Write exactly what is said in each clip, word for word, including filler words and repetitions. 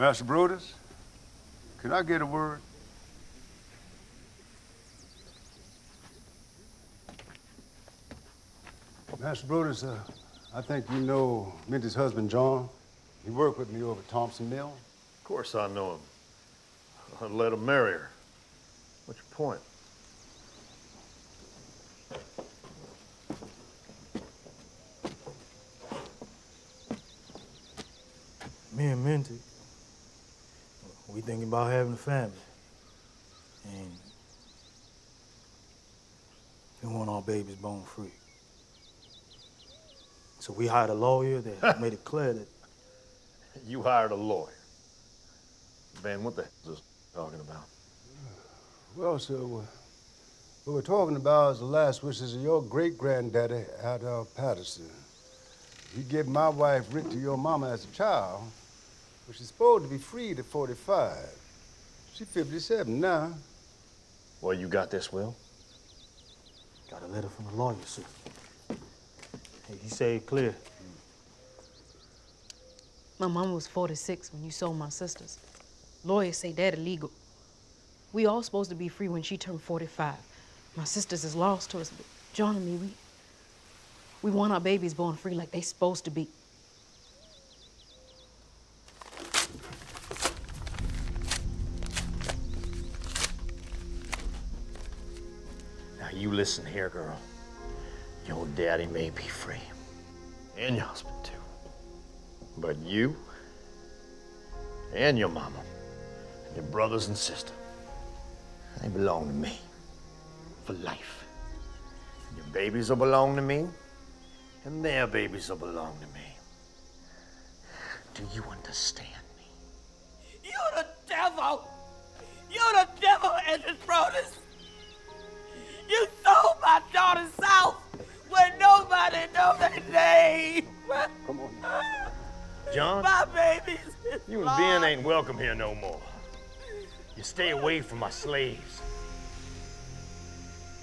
Master Brutus, can I get a word? Master Brutus, uh, I think you know Minty's husband, John. He worked with me over at Thompson Mill. Of course I know him. I let him marry her. What's your point? Me and Minty, we thinking about having a family. And we want our babies bone free. So we hired a lawyer that made it clear that... You hired a lawyer? Man, what the hell is this talking about? Well, sir, what we're talking about is the last wishes of your great-granddaddy, Adolph Patterson. He gave my wife rent to your mama as a child, but she's supposed to be freed at forty-five. She's fifty-seven now. Well, you got this, Will? Got a letter from the lawyer, sir. He said it clear. My mama was forty-six when you sold my sisters. Lawyers say that illegal. We all supposed to be free when she turned forty-five. My sisters is lost to us, but John and me, we, we want our babies born free like they supposed to be. Now you listen here, girl. Your daddy may be free, and your husband too. But you, and your mama, and your brothers and sister, they belong to me for life. And your babies will belong to me, and their babies will belong to me. Do you understand me? You're the devil! You're the devil, Andrew Brodus! You sold my daughter south! When nobody knows their name. Come on now. John, my babies. You and Ben ain't welcome here no more. You stay away from my slaves.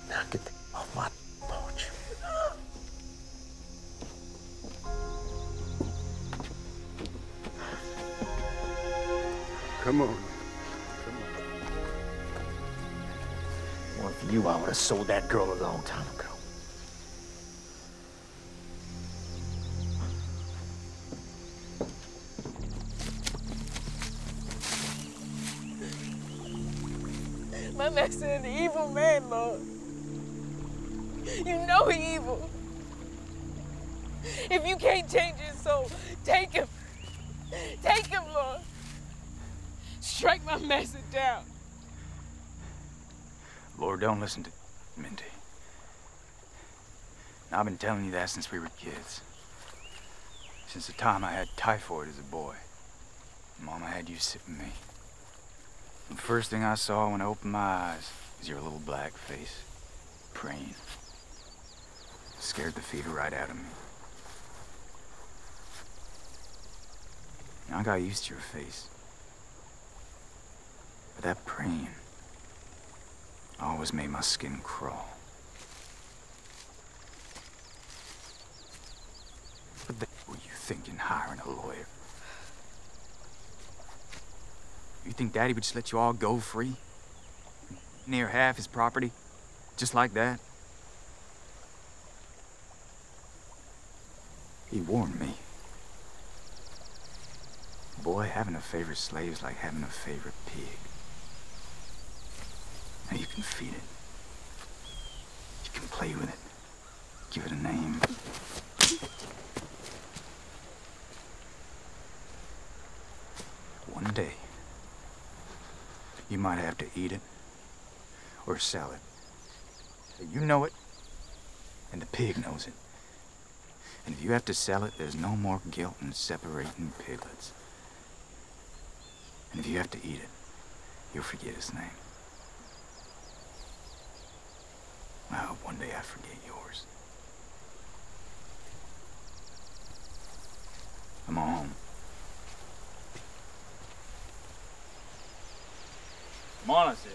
Now get the f off my porch. Come on. Come on. Well, for you, I would have sold that girl a long time ago. My master is an evil man, Lord. You know he's evil. If you can't change his soul, take him. Take him, Lord. Strike my master down. Lord, don't listen to Minty. Now, I've been telling you that since we were kids. Since the time I had typhoid as a boy. Mama had you sit with me. The first thing I saw when I opened my eyes was your little black face, praying. It scared the fever right out of me. And I got used to your face. But that praying always made my skin crawl. What the hell were you thinking hiring a lawyer? You think Daddy would just let you all go free? Near half his property? Just like that? He warned me. Boy, having a favorite slave is like having a favorite pig. Now you can feed it. You can play with it. Give it a name. One day, you might have to eat it, or sell it. You know it, and the pig knows it. And if you have to sell it, there's no more guilt in separating piglets. And if you have to eat it, you'll forget his name. I hope one day I forget yours. I'm home. Come on, I said.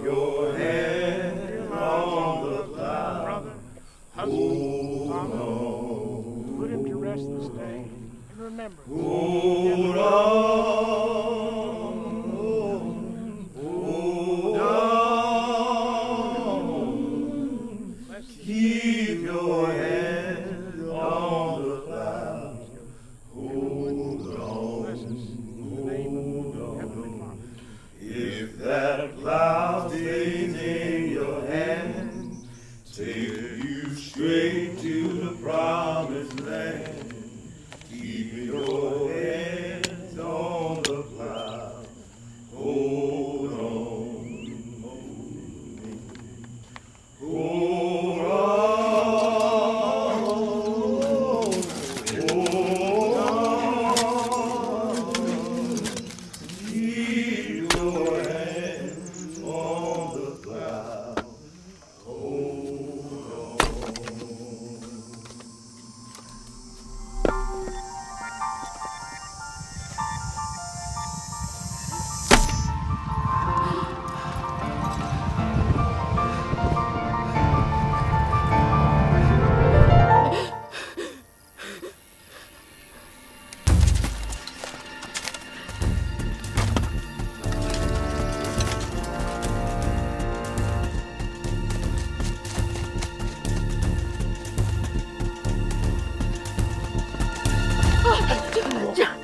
your hand on the plow. Brother, husband, oh, no. Put him to rest this day. And remember, hold on, hold on. Keep your hand on the plow. Hold on, hold on. If that plow stays in your hand, take you straight to the promised land. Keep your hands on the plow. Hold on. Hold on. Hold on. Keep your hands on the plow. Yeah.